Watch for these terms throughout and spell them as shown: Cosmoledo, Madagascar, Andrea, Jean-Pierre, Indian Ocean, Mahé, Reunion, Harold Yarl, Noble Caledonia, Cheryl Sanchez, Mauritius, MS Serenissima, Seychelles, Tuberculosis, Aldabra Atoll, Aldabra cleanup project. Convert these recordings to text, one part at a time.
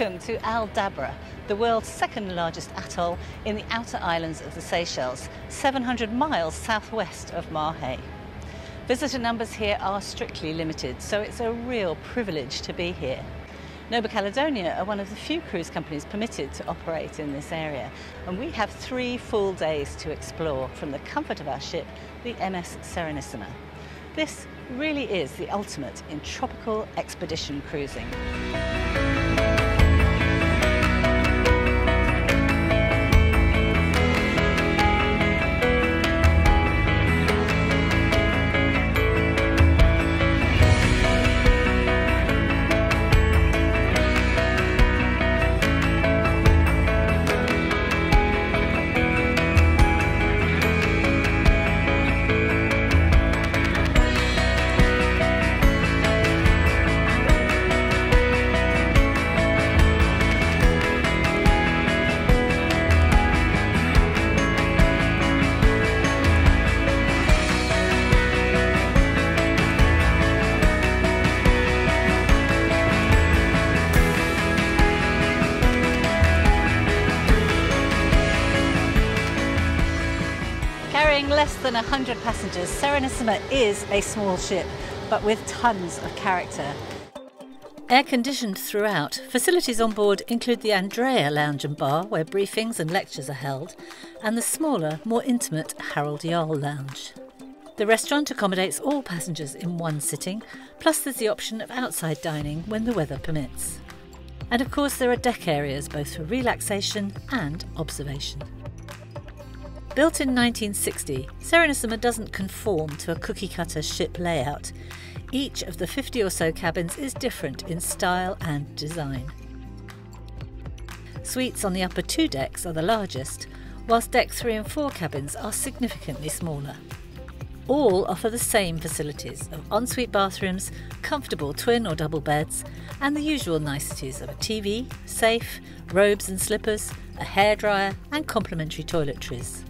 Welcome to Aldabra, the world's second largest atoll in the outer islands of the Seychelles, 700 miles southwest of Mahé. Visitor numbers here are strictly limited, so it's a real privilege to be here. Noble Caledonia are one of the few cruise companies permitted to operate in this area, and we have 3 full days to explore from the comfort of our ship, the MS Serenissima. This really is the ultimate in tropical expedition cruising. Less than 100 passengers, Serenissima is a small ship, but with tons of character. Air-conditioned throughout, facilities on board include the Andrea lounge and bar, where briefings and lectures are held, and the smaller, more intimate Harold Yarl lounge. The restaurant accommodates all passengers in one sitting, plus there's the option of outside dining when the weather permits. And of course there are deck areas both for relaxation and observation. Built in 1960, Serenissima doesn't conform to a cookie-cutter ship layout. Each of the 50 or so cabins is different in style and design. Suites on the upper 2 decks are the largest, whilst deck 3 and 4 cabins are significantly smaller. All offer the same facilities of ensuite bathrooms, comfortable twin or double beds, and the usual niceties of a TV, safe, robes and slippers, a hairdryer, and complimentary toiletries.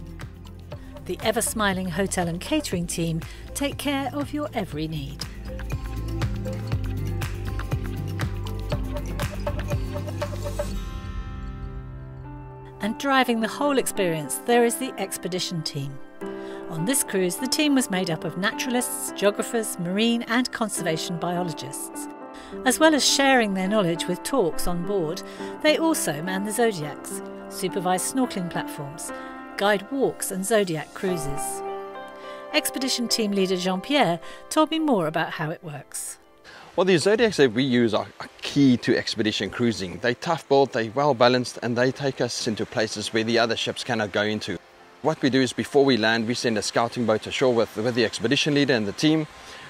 The ever-smiling hotel and catering team take care of your every need. And driving the whole experience, there is the expedition team. On this cruise, the team was made up of naturalists, geographers, marine and conservation biologists. As well as sharing their knowledge with talks on board, they also man the zodiacs, supervise snorkeling platforms, guide walks and zodiac cruises. Expedition team leader Jean-Pierre told me more about how it works. Well, the zodiacs that we use are key to expedition cruising. They're tough built, they're well balanced, and they take us into places where the other ships cannot go into. What we do is before we land, we send a scouting boat ashore with the expedition leader and the team.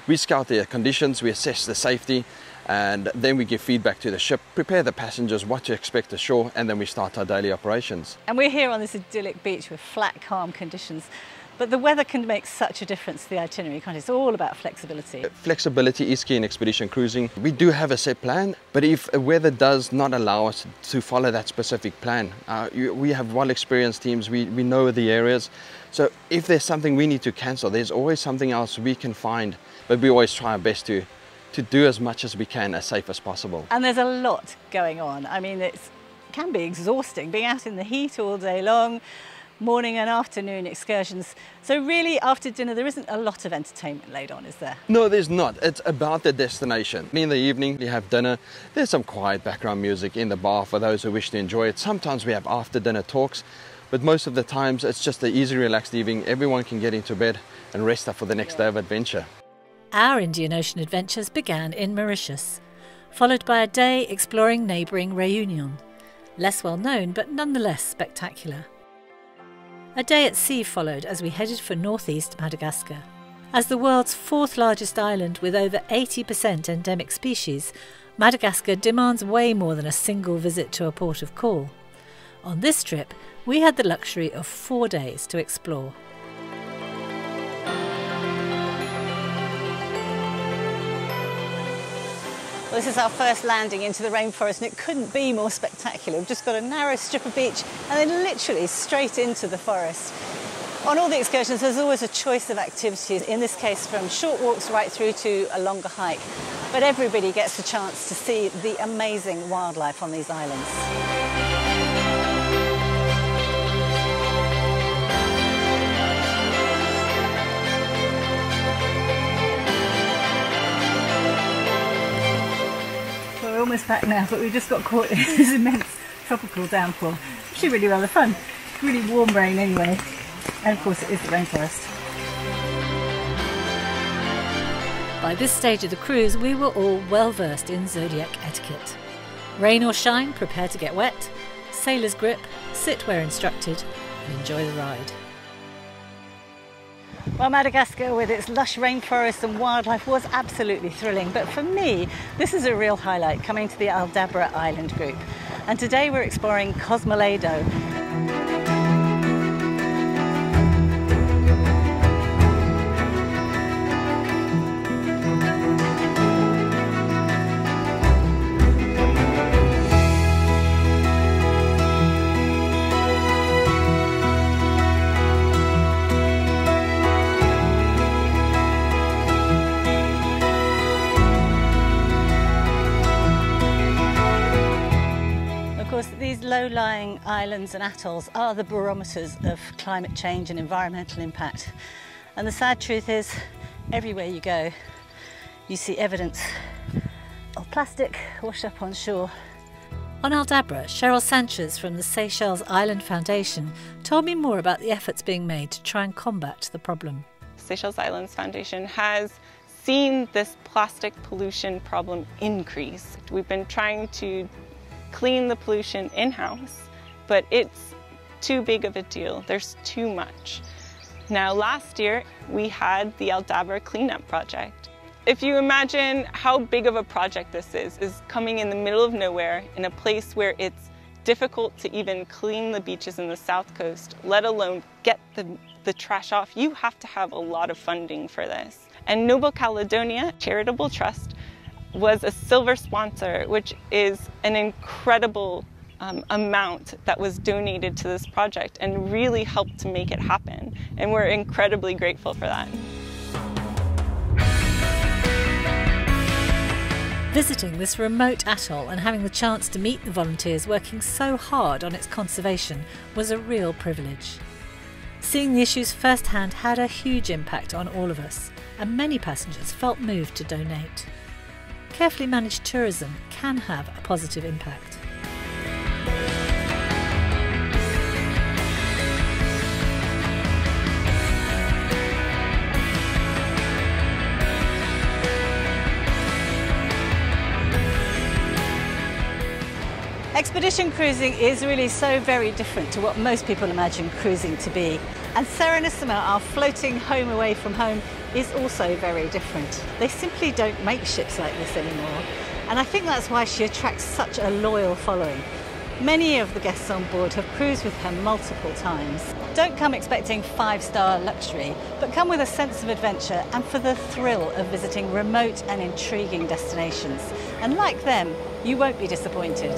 We scout the conditions, we assess the safety, and then we give feedback to the ship, prepare the passengers what to expect ashore, and then we start our daily operations. And we're here on this idyllic beach with flat, calm conditions, but the weather can make such a difference to the itinerary, can't it? It's all about flexibility. Flexibility is key in expedition cruising. We do have a set plan, but if weather does not allow us to follow that specific plan, we have well-experienced teams, we know the areas, so if there's something we need to cancel, there's always something else we can find, but we always try our best to do as much as we can, as safe as possible. And there's a lot going on. I mean, it can be exhausting, being out in the heat all day long, morning and afternoon excursions. So really, after dinner, there isn't a lot of entertainment laid on, is there? No, there's not. It's about the destination. In the evening, we have dinner. There's some quiet background music in the bar for those who wish to enjoy it. Sometimes we have after-dinner talks, but most of the times, it's just an easy, relaxed evening. Everyone can get into bed and rest up for the next day of adventure. Our Indian Ocean adventures began in Mauritius, followed by a day exploring neighbouring Reunion, less well known but nonetheless spectacular. A day at sea followed as we headed for northeast Madagascar. As the world's 4th largest island with over 80% endemic species, Madagascar demands way more than a single visit to a port of call. On this trip, we had the luxury of 4 days to explore. Well, this is our first landing into the rainforest and it couldn't be more spectacular. We've just got a narrow strip of beach and then literally straight into the forest. On all the excursions, there's always a choice of activities, in this case from short walks right through to a longer hike. but everybody gets a chance to see the amazing wildlife on these islands. We're almost back now, but we just got caught in this immense tropical downpour. Actually really rather fun. Really warm rain anyway. And of course it is the rainforest. By this stage of the cruise we were all well versed in zodiac etiquette. Rain or shine, prepare to get wet, sailor's grip, sit where instructed and enjoy the ride. Well, Madagascar with its lush rainforests and wildlife was absolutely thrilling, but for me this is a real highlight, coming to the Aldabra Island group. And today we're exploring Cosmoledo. Low-lying islands and atolls are the barometers of climate change and environmental impact. And the sad truth is, everywhere you go, you see evidence of plastic washed up on shore. On Aldabra, Cheryl Sanchez from the Seychelles Island Foundation told me more about the efforts being made to try and combat the problem. Seychelles Islands Foundation has seen this plastic pollution problem increase. We've been trying to clean the pollution in-house, but it's too big of a deal. There's too much. Now, last year, we had the Aldabra cleanup project. If you imagine how big of a project this is coming in the middle of nowhere in a place where it's difficult to even clean the beaches in the south coast, let alone get the trash off. You have to have a lot of funding for this. And Noble Caledonia Charitable Trust was a silver sponsor, which is an incredible amount that was donated to this project and really helped to make it happen. And we're incredibly grateful for that. Visiting this remote atoll and having the chance to meet the volunteers working so hard on its conservation was a real privilege. Seeing the issues firsthand had a huge impact on all of us, and many passengers felt moved to donate. Carefully managed tourism can have a positive impact. Expedition cruising is really so very different to what most people imagine cruising to be. And Serenissima, our floating home away from home, is also very different. They simply don't make ships like this anymore, and I think that's why she attracts such a loyal following. Many of the guests on board have cruised with her multiple times. Don't come expecting five-star luxury, but come with a sense of adventure and for the thrill of visiting remote and intriguing destinations. And like them, you won't be disappointed.